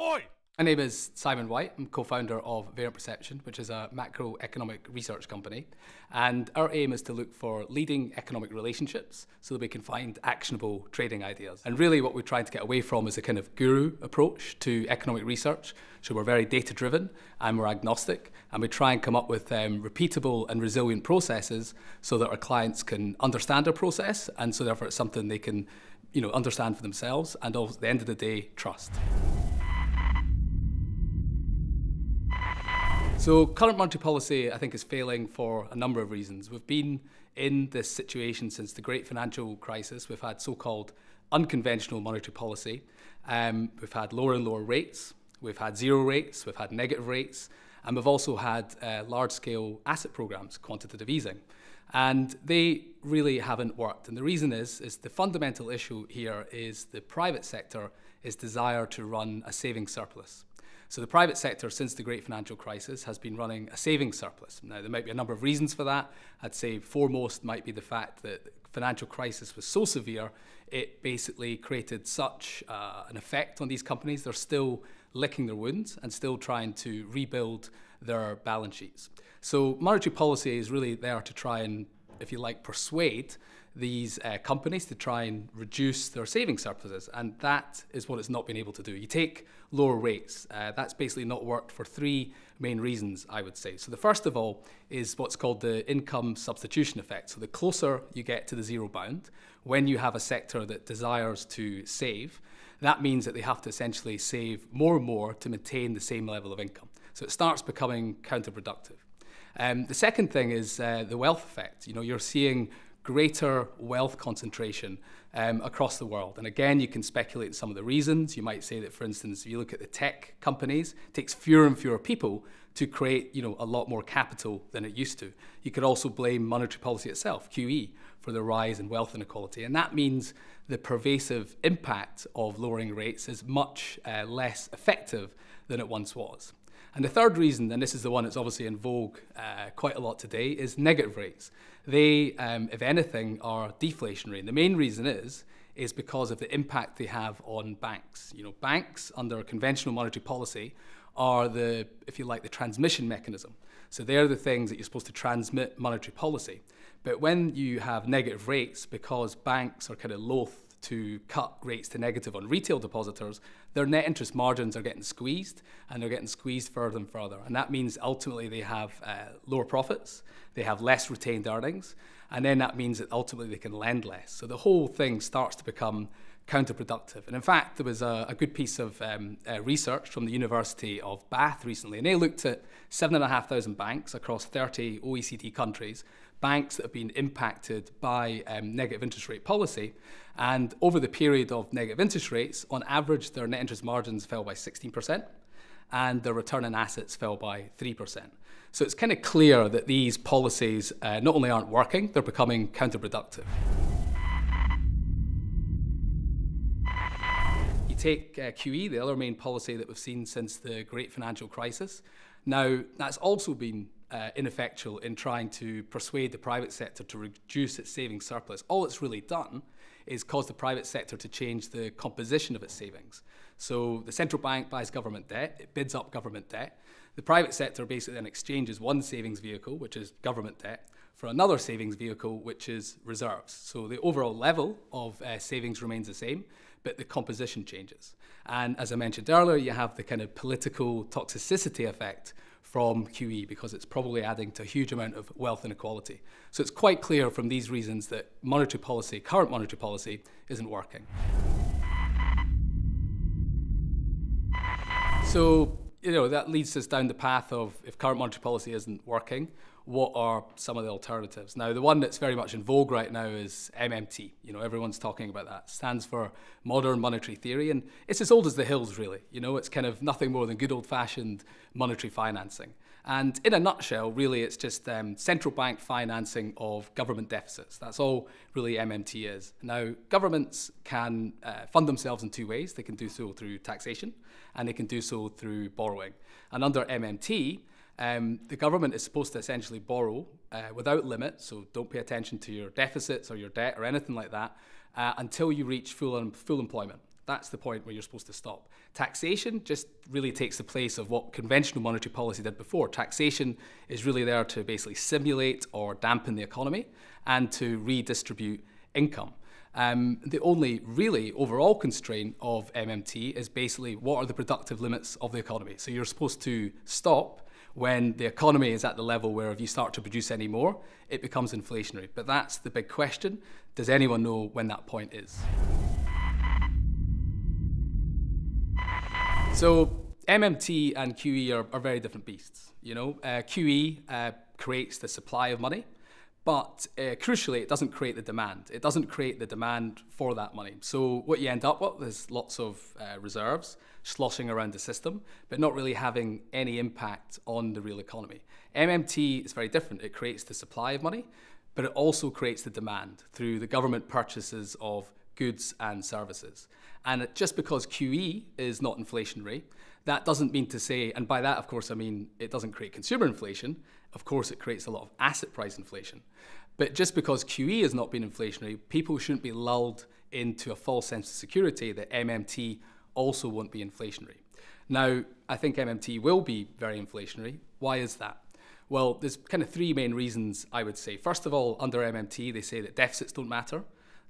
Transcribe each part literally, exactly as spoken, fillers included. Oi! My name is Simon White. I'm co-founder of Variant Perception, which is a macroeconomic research company. And our aim is to look for leading economic relationships so that we can find actionable trading ideas. And really what we're trying to get away from is a kind of guru approach to economic research. So we're very data-driven and we're agnostic. And we try and come up with um, repeatable and resilient processes so that our clients can understand our process. And so therefore it's something they can, you know, understand for themselves and also, at the end of the day, trust. So current monetary policy, I think, is failing for a number of reasons. We've been in this situation since the great financial crisis. We've had so-called unconventional monetary policy. Um, we've had lower and lower rates. We've had zero rates. We've had negative rates. And we've also had uh, large-scale asset programs, quantitative easing. And they really haven't worked. And the reason is, is the fundamental issue here is the private sector is desire to run a savings surplus. So the private sector, since the great financial crisis, has been running a savings surplus. Now, there might be a number of reasons for that. I'd say foremost might be the fact that the financial crisis was so severe, it basically created such uh, an effect on these companies. They're still licking their wounds and still trying to rebuild their balance sheets. So monetary policy is really there to try and, if you like, persuade these uh, companies to try and reduce their savings surpluses. And that is what it's not been able to do. You take lower rates. Uh, that's basically not worked for three main reasons, I would say. So the first of all is what's called the income substitution effect. So the closer you get to the zero bound, when you have a sector that desires to save, that means that they have to essentially save more and more to maintain the same level of income. So it starts becoming counterproductive. Um, the second thing is uh, the wealth effect. You know, you're seeing greater wealth concentration um, across the world. And again, you can speculate some of the reasons. You might say that, for instance, if you look at the tech companies, it takes fewer and fewer people to create, you know, a lot more capital than it used to. You could also blame monetary policy itself, Q E, for the rise in wealth inequality. And that means the pervasive impact of lowering rates is much uh, less effective than it once was. And the third reason, and this is the one that's obviously in vogue uh, quite a lot today, is negative rates. They, um, if anything, are deflationary. And the main reason is, is because of the impact they have on banks. You know, banks under conventional monetary policy are the, if you like, the transmission mechanism. So they're the things that you're supposed to transmit monetary policy. But when you have negative rates, because banks are kind of loath to cut rates to negative on retail depositors, their net interest margins are getting squeezed, and they're getting squeezed further and further. And that means ultimately they have uh, lower profits, they have less retained earnings, and then that means that ultimately they can lend less. So the whole thing starts to become counterproductive. And in fact, there was a, a good piece of um, uh, research from the University of Bath recently, and they looked at seven thousand five hundred banks across thirty O E C D countries, banks that have been impacted by um, negative interest rate policy. And over the period of negative interest rates, on average, their net interest margins fell by sixteen percent, and their return on assets fell by three percent. So it's kind of clear that these policies uh, not only aren't working, they're becoming counterproductive. You take uh, Q E, the other main policy that we've seen since the great financial crisis. Now, that's also been Uh, ineffectual in trying to persuade the private sector to reduce its savings surplus. All it's really done is cause the private sector to change the composition of its savings. So the central bank buys government debt, it bids up government debt. The private sector basically then exchanges one savings vehicle, which is government debt, for another savings vehicle, which is reserves. So the overall level of uh, savings remains the same, but the composition changes. And as I mentioned earlier, you have the kind of political toxicity effect from Q E, because it's probably adding to a huge amount of wealth inequality. So it's quite clear from these reasons that monetary policy, current monetary policy, isn't working. So, you know, that leads us down the path of, if current monetary policy isn't working, what are some of the alternatives? Now, the one that's very much in vogue right now is M M T. You know, everyone's talking about that. It stands for Modern Monetary Theory, and it's as old as the hills, really. You know, it's kind of nothing more than good old-fashioned monetary financing. And in a nutshell, really, it's just um, central bank financing of government deficits. That's all really M M T is. Now, governments can uh, fund themselves in two ways. They can do so through taxation, and they can do so through borrowing. And under M M T, Um, the government is supposed to essentially borrow uh, without limit, so don't pay attention to your deficits or your debt or anything like that, uh, until you reach full, um, full employment. That's the point where you're supposed to stop. Taxation just really takes the place of what conventional monetary policy did before. Taxation is really there to basically simulate or dampen the economy and to redistribute income. Um, the only really overall constraint of M M T is basically what are the productive limits of the economy. So you're supposed to stop when the economy is at the level where if you start to produce any more, it becomes inflationary. But that's the big question. Does anyone know when that point is? So M M T and Q E are, are very different beasts, you know. Uh, Q E uh, creates the supply of money, but uh, crucially, it doesn't create the demand. It doesn't create the demand for that money. So what you end up with is lots of uh, reserves sloshing around the system, but not really having any impact on the real economy. M M T is very different. It creates the supply of money, but it also creates the demand through the government purchases of goods and services. And just because Q E is not inflationary, that doesn't mean to say, and by that, of course, I mean it doesn't create consumer inflation. Of course, it creates a lot of asset price inflation. But just because Q E has not been inflationary, people shouldn't be lulled into a false sense of security that M M T also won't be inflationary. Now, I think M M T will be very inflationary. Why is that? Well, there's kind of three main reasons, I would say. First of all, under M M T, they say that deficits don't matter.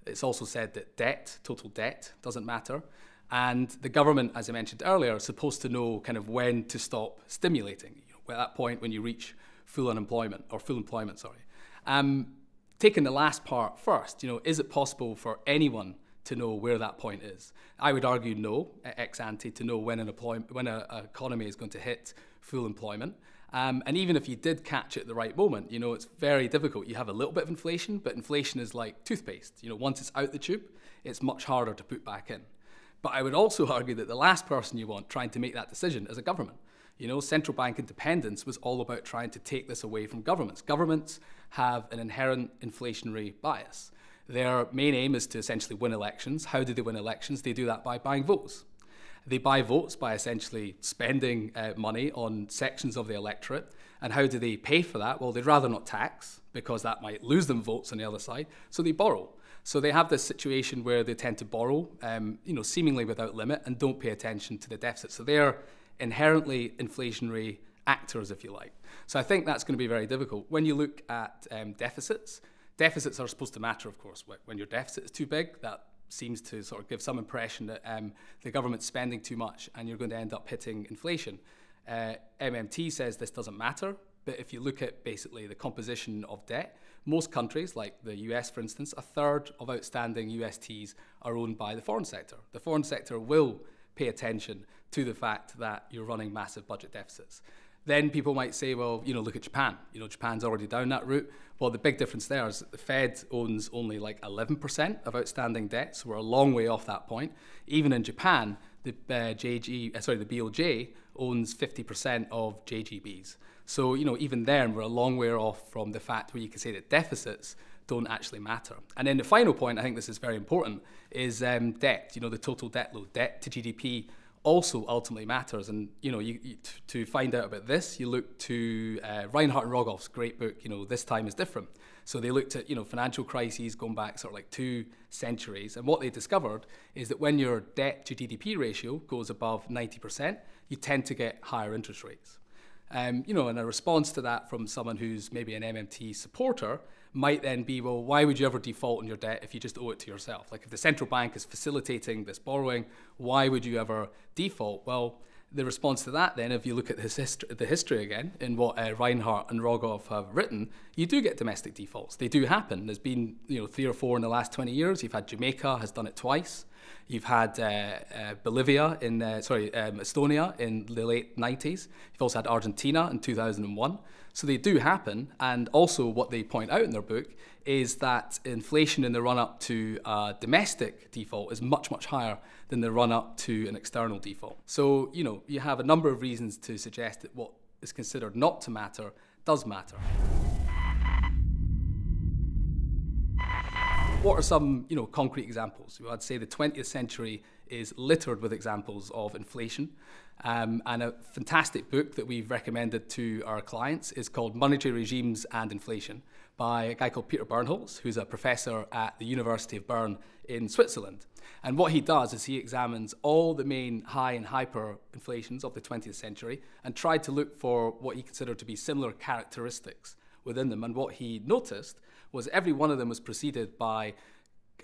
It's also said that debt, total debt, doesn't matter. And the government, as I mentioned earlier, is supposed to know kind of when to stop stimulating, you know, at that point when you reach full unemployment, or full employment, sorry. Um, taking the last part first, you know, is it possible for anyone to know where that point is? I would argue no, ex ante, to know when an employment, when an economy is going to hit full employment. Um, and even if you did catch it at the right moment, you know, it's very difficult. You have a little bit of inflation, but inflation is like toothpaste. You know, once it's out the tube, it's much harder to put back in. But I would also argue that the last person you want trying to make that decision is a government. You know, central bank independence was all about trying to take this away from governments. Governments have an inherent inflationary bias. Their main aim is to essentially win elections. How do they win elections? They do that by buying votes. They buy votes by essentially spending uh, money on sections of the electorate. And how do they pay for that? Well, they'd rather not tax because that might lose them votes on the other side. So they borrow. So they have this situation where they tend to borrow, um, you know, seemingly without limit and don't pay attention to the deficit. So they're inherently inflationary actors, if you like. So I think that's going to be very difficult. When you look at um, deficits, deficits are supposed to matter, of course. When your deficit is too big, that seems to sort of give some impression that um, the government's spending too much and you're going to end up hitting inflation. Uh, M M T says this doesn't matter, but if you look at basically the composition of debt, most countries, like the U S, for instance, a third of outstanding U S Ts are owned by the foreign sector. The foreign sector will pay attention to the fact that you're running massive budget deficits. Then people might say, well, you know, look at Japan. You know, Japan's already down that route. Well, the big difference there is that the Fed owns only like eleven percent of outstanding debt, so we're a long way off that point. Even in Japan, the uh, J G, uh, sorry, the B O J owns fifty percent of J G Bs. So, you know, even then, we're a long way off from the fact where you can say that deficits don't actually matter. And then the final point, I think this is very important, is um, debt. You know, the total debt load, debt to G D P. Also ultimately matters, and you know, you, you, to find out about this, you look to uh, Reinhardt and Rogoff's great book, you know, This Time is Different. So they looked at, you know, financial crises going back sort of like two centuries, and what they discovered is that when your debt to G D P ratio goes above ninety percent, you tend to get higher interest rates. Um, you know, and a response to that from someone who's maybe an M M T supporter might then be, well, why would you ever default on your debt if you just owe it to yourself? Like if the central bank is facilitating this borrowing, why would you ever default? Well, the response to that then, if you look at this hist the history again, in what uh, Reinhardt and Rogoff have written, you do get domestic defaults. They do happen. There's been, you know, three or four in the last twenty years. You've had Jamaica has done it twice. You've had uh, uh, Bolivia in, uh, sorry, um, Estonia in the late nineties. You've also had Argentina in two thousand one. So they do happen. And also what they point out in their book is that inflation in the run-up to a domestic default is much, much higher than the run-up to an external default. So, you know, you have a number of reasons to suggest that what is considered not to matter does matter. What are some, you know, concrete examples? I'd say the twentieth century is littered with examples of inflation. Um, and a fantastic book that we've recommended to our clients is called Monetary Regimes and Inflation by a guy called Peter Bernholz, who's a professor at the University of Bern in Switzerland. And what he does is he examines all the main high and hyper inflations of the twentieth century and tried to look for what he considered to be similar characteristics within them. And what he noticed was every one of them was preceded by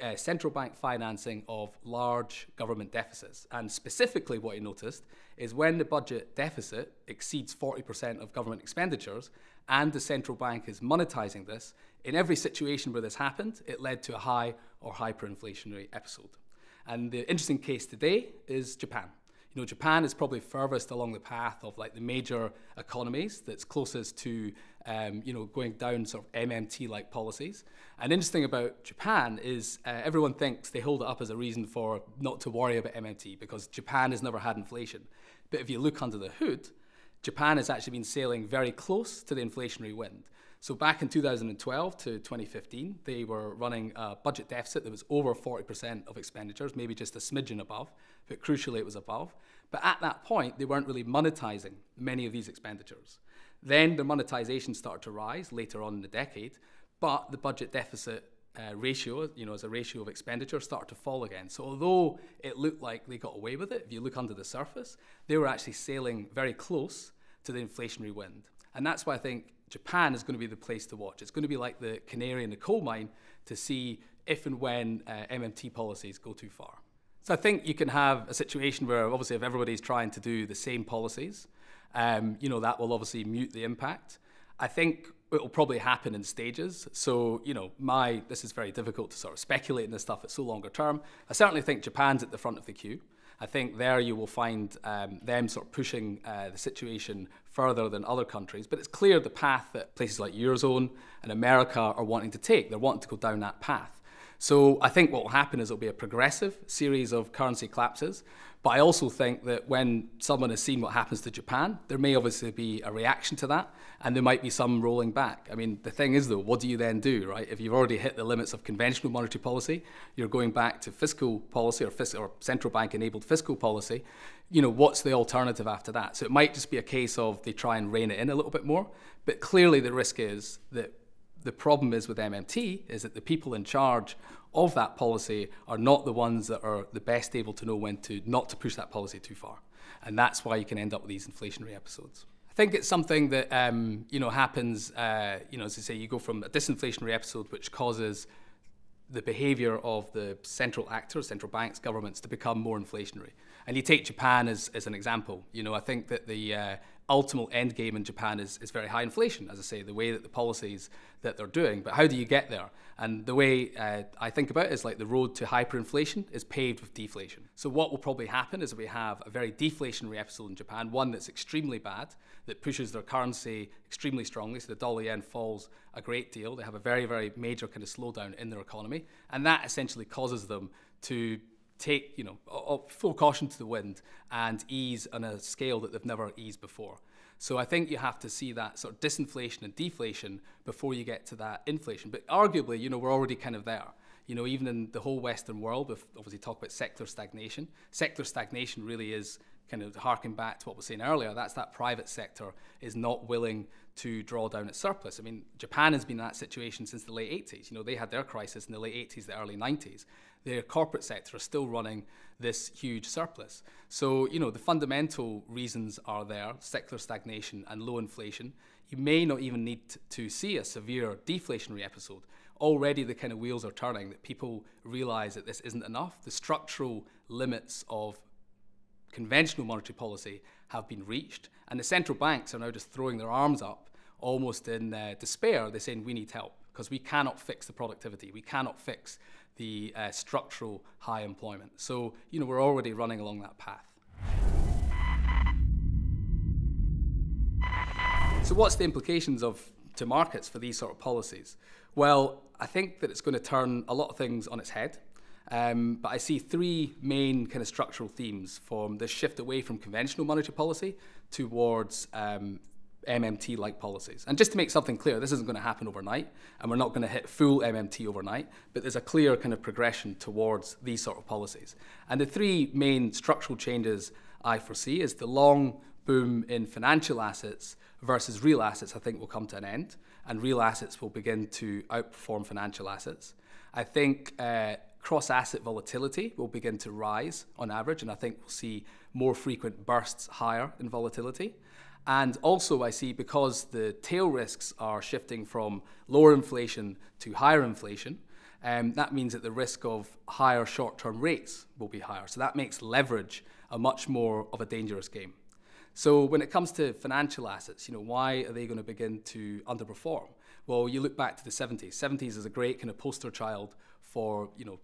uh, central bank financing of large government deficits. And specifically what he noticed is when the budget deficit exceeds forty percent of government expenditures, and the central bank is monetizing this, in every situation where this happened, it led to a high or hyperinflationary episode. And the interesting case today is Japan. You know, Japan is probably furthest along the path of like the major economies that's closest to, um, you know, going down sort of M M T-like policies. And interesting about Japan is uh, everyone thinks they hold it up as a reason for not to worry about M M T because Japan has never had inflation. But if you look under the hood, Japan has actually been sailing very close to the inflationary wind. So back in two thousand twelve to twenty fifteen, they were running a budget deficit that was over forty percent of expenditures, maybe just a smidgen above, but crucially it was above. But at that point, they weren't really monetizing many of these expenditures. Then their monetization started to rise later on in the decade, but the budget deficit uh, ratio, you know, as a ratio of expenditure, started to fall again. So although it looked like they got away with it, if you look under the surface, they were actually sailing very close to the inflationary wind. And that's why I think Japan is going to be the place to watch. It's going to be like the canary in the coal mine to see if and when uh, M M T policies go too far. So I think you can have a situation where obviously if everybody's trying to do the same policies, um, you know, that will obviously mute the impact. I think it will probably happen in stages. So, you know, my, this is very difficult to sort of speculate in this stuff. It's so longer term. I certainly think Japan's at the front of the queue. I think there you will find um, them sort of pushing uh, the situation further than other countries. But it's clear the path that places like Eurozone and America are wanting to take. They're wanting to go down that path. So I think what will happen is it'll be a progressive series of currency collapses. But I also think that when someone has seen what happens to Japan, there may obviously be a reaction to that, and there might be some rolling back. I mean, the thing is, though, what do you then do, right? If you've already hit the limits of conventional monetary policy, you're going back to fiscal policy or, fiscal, or central bank-enabled fiscal policy, you know, what's the alternative after that? So it might just be a case of they try and rein it in a little bit more, but clearly the risk is that the problem is with M M T is that the people in charge of that policy are not the ones that are the best able to know when to not to push that policy too far. And that's why you can end up with these inflationary episodes. I think it's something that um, you know, happens, uh, you know, as I say, you go from a disinflationary episode which causes the behavior of the central actors, central banks, governments to become more inflationary. And you take Japan as, as an example. You know, I think that the uh, ultimate end game in Japan is, is very high inflation, as I say, the way that the policies that they're doing. But how do you get there? And the way uh, I think about it is like the road to hyperinflation is paved with deflation. So what will probably happen is we have a very deflationary episode in Japan, one that's extremely bad, that pushes their currency extremely strongly. So the dollar-yen falls a great deal. They have a very, very major kind of slowdown in their economy. And that essentially causes them to take, you know, full caution to the wind and ease on a scale that they've never eased before. So I think you have to see that sort of disinflation and deflation before you get to that inflation. But arguably, you know, we're already kind of there. You know, even in the whole Western world, we've obviously talked about secular stagnation. Secular stagnation really is kind of harking back to what we were saying earlier. That's that private sector is not willing to draw down its surplus. I mean, Japan has been in that situation since the late eighties. You know, they had their crisis in the late eighties, the early nineties. Their corporate sector is still running this huge surplus. So, you know, the fundamental reasons are there, secular stagnation and low inflation. You may not even need to see a severe deflationary episode. Already the kind of wheels are turning that people realize that this isn't enough. The structural limits of conventional monetary policy have been reached, and the central banks are now just throwing their arms up almost in uh, despair. They're saying, we need help because we cannot fix the productivity. We cannot fix the uh, structural high employment. So, you know, we're already running along that path. So what's the implications of to markets for these sort of policies? Well, I think that it's going to turn a lot of things on its head. Um, but I see three main kind of structural themes from this shift away from conventional monetary policy towards um, M M T-like policies. And just to make something clear, this isn't going to happen overnight, and we're not going to hit full M M T overnight, but there's a clear kind of progression towards these sort of policies. And the three main structural changes I foresee is the long boom in financial assets versus real assets, I think, will come to an end, and real assets will begin to outperform financial assets. I think uh, cross-asset volatility will begin to rise on average, and I think we'll see more frequent bursts higher in volatility. And also I see, because the tail risks are shifting from lower inflation to higher inflation, um, that means that the risk of higher short-term rates will be higher. So that makes leverage a much more of a dangerous game. So when it comes to financial assets, you know, why are they going to begin to underperform? Well, you look back to the seventies. seventies is a great kind of poster child for, you know,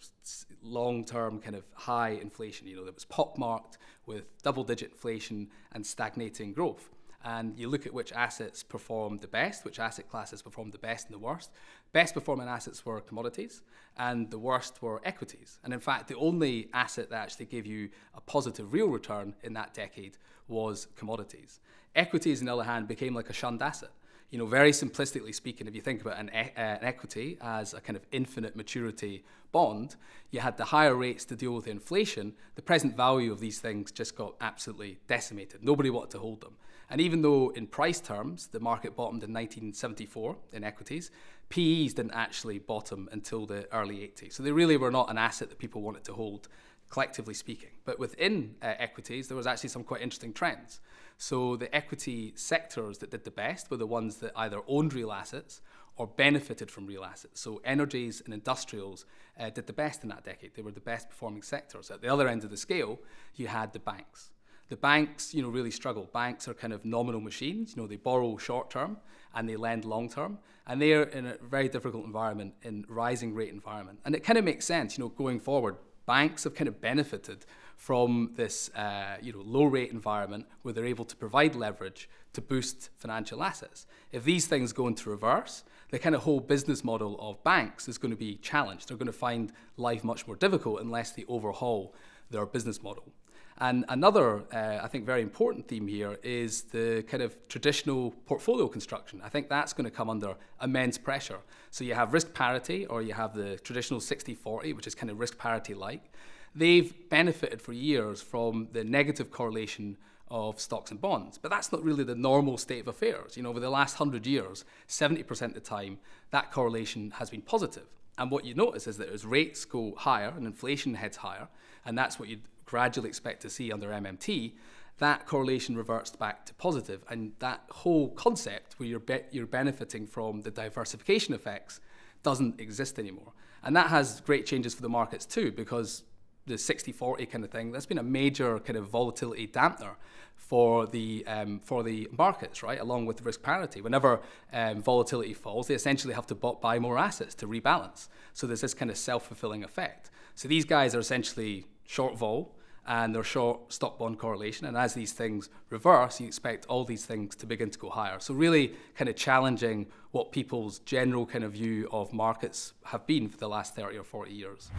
long-term kind of high inflation, you know, that was pockmarked with double-digit inflation and stagnating growth. And you look at which assets performed the best, which asset classes performed the best and the worst. Best performing assets were commodities, and the worst were equities. And in fact, the only asset that actually gave you a positive real return in that decade was commodities. Equities, on the other hand, became like a shunned asset. You know, very simplistically speaking, if you think about an, e uh, an equity as a kind of infinite maturity bond, you had the higher rates to deal with inflation, the present value of these things just got absolutely decimated. Nobody wanted to hold them. And even though in price terms, the market bottomed in nineteen seventy-four in equities, P Es didn't actually bottom until the early eighties. So they really were not an asset that people wanted to hold, collectively speaking. But within uh, equities, there was actually some quite interesting trends. So the equity sectors that did the best were the ones that either owned real assets or benefited from real assets. So energies and industrials uh, did the best in that decade. They were the best performing sectors. At the other end of the scale, you had the banks. The banks, you know, really struggle. Banks are kind of nominal machines. You know, they borrow short-term and they lend long-term. And they are in a very difficult environment, in rising rate environment. And it kind of makes sense, you know, going forward. Banks have kind of benefited from this uh, you know, low rate environment where they're able to provide leverage to boost financial assets. If these things go into reverse, the kind of whole business model of banks is going to be challenged. They're going to find life much more difficult unless they overhaul their business model. And another, uh, I think, very important theme here is the kind of traditional portfolio construction. I think that's going to come under immense pressure. So you have risk parity, or you have the traditional sixty forty, which is kind of risk parity-like. They've benefited for years from the negative correlation of stocks and bonds. But that's not really the normal state of affairs. You know, over the last one hundred years, seventy percent of the time, that correlation has been positive. And what you notice is that as rates go higher and inflation heads higher, and that's what you'd gradually expect to see under M M T, that correlation reverts back to positive. And that whole concept where you're, be you're benefiting from the diversification effects doesn't exist anymore. And that has great changes for the markets too, because the sixty forty kind of thing, that's been a major kind of volatility dampener for the, um, for the markets, right, along with risk parity. Whenever um, volatility falls, they essentially have to buy more assets to rebalance. So there's this kind of self-fulfilling effect. So these guys are essentially short vol, and they're short stock-bond correlation. And as these things reverse, you expect all these things to begin to go higher. So really kind of challenging what people's general kind of view of markets have been for the last thirty or forty years.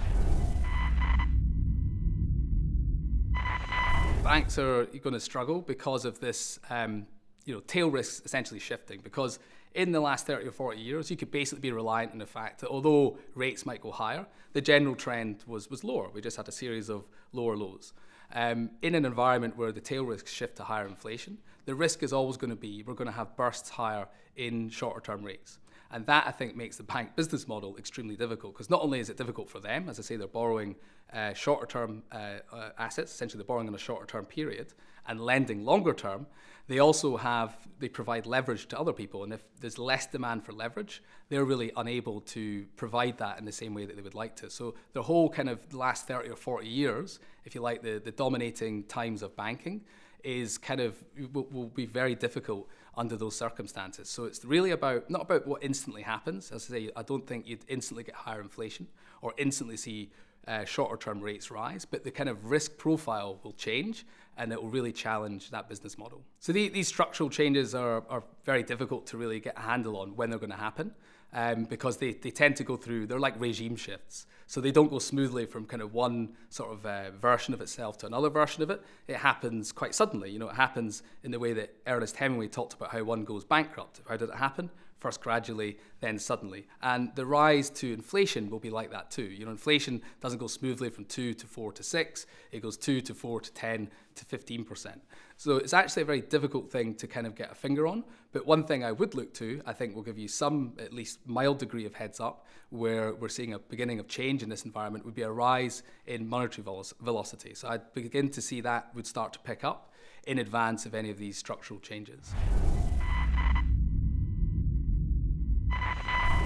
Banks are going to struggle because of this, um, you know, tail risks essentially shifting. Because in the last thirty or forty years, you could basically be reliant on the fact that although rates might go higher, the general trend was, was lower. We just had a series of lower lows. Um, in an environment where the tail risks shift to higher inflation, the risk is always going to be we're going to have bursts higher in shorter-term rates. And that, I think, makes the bank business model extremely difficult, because not only is it difficult for them, as I say, they're borrowing uh, shorter-term uh, uh, assets, essentially they're borrowing in a shorter-term period, and lending longer-term, they also have, they provide leverage to other people. And if there's less demand for leverage, they're really unable to provide that in the same way that they would like to. So the whole kind of last thirty or forty years, if you like, the, the dominating times of banking, is kind of, will, will be very difficult under those circumstances. So it's really about, not about what instantly happens. As I say, I don't think you'd instantly get higher inflation or instantly see uh, shorter term rates rise, but the kind of risk profile will change, and it will really challenge that business model. So the, these structural changes are, are very difficult to really get a handle on when they're going to happen, um, because they, they tend to go through, they're like regime shifts. So they don't go smoothly from kind of one sort of uh, version of itself to another version of it. It happens quite suddenly. You know, it happens in the way that Ernest Hemingway talked about how one goes bankrupt. How did it happen? first gradually, then suddenly. And the rise to inflation will be like that too. You know, inflation doesn't go smoothly from two to four to six, it goes two to four to ten to fifteen percent. So it's actually a very difficult thing to kind of get a finger on. But one thing I would look to, I think will give you some, at least mild degree of heads up, where we're seeing a beginning of change in this environment would be a rise in monetary velocity. So I'd begin to see that would start to pick up in advance of any of these structural changes.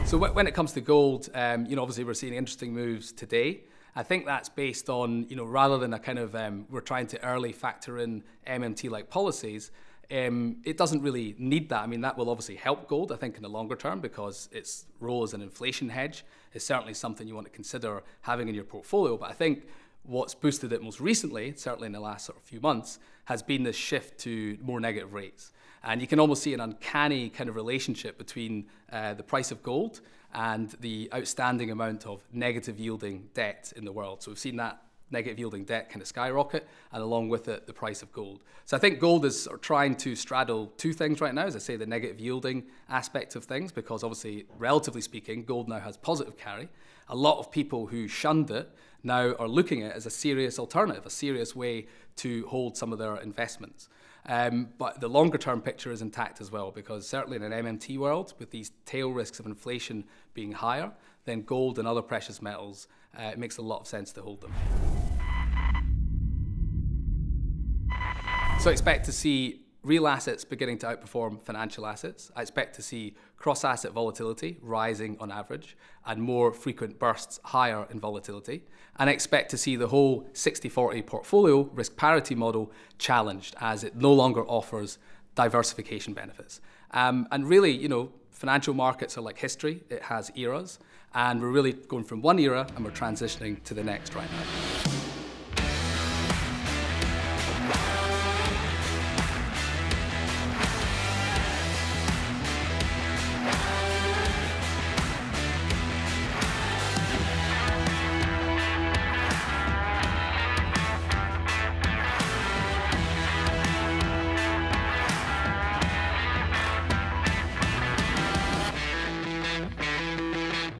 So when it comes to gold, um, you know, obviously we're seeing interesting moves today. I think that's based on, you know, rather than a kind of, um, we're trying to early factor in M M T-like policies, um, it doesn't really need that. I mean, that will obviously help gold, I think, in the longer term, because its role as an inflation hedge is certainly something you want to consider having in your portfolio. But I think what's boosted it most recently, certainly in the last sort of few months, has been this shift to more negative rates. And you can almost see an uncanny kind of relationship between uh, the price of gold and the outstanding amount of negative yielding debt in the world. So we've seen that negative yielding debt kind of skyrocket, and along with it, the price of gold. So I think gold is sort of trying to straddle two things right now, as I say, the negative yielding aspect of things, because obviously, relatively speaking, gold now has positive carry. A lot of people who shunned it now are looking at it as a serious alternative, a serious way to hold some of their investments. Um, but the longer term picture is intact as well, because certainly in an M M T world, with these tail risks of inflation being higher, then gold and other precious metals, uh, it makes a lot of sense to hold them. So expect to see real assets beginning to outperform financial assets. I expect to see cross-asset volatility rising on average and more frequent bursts higher in volatility. And I expect to see the whole sixty forty portfolio risk parity model challenged, as it no longer offers diversification benefits. Um, and really, you know, financial markets are like history. It has eras. And we're really going from one era and we're transitioning to the next right now.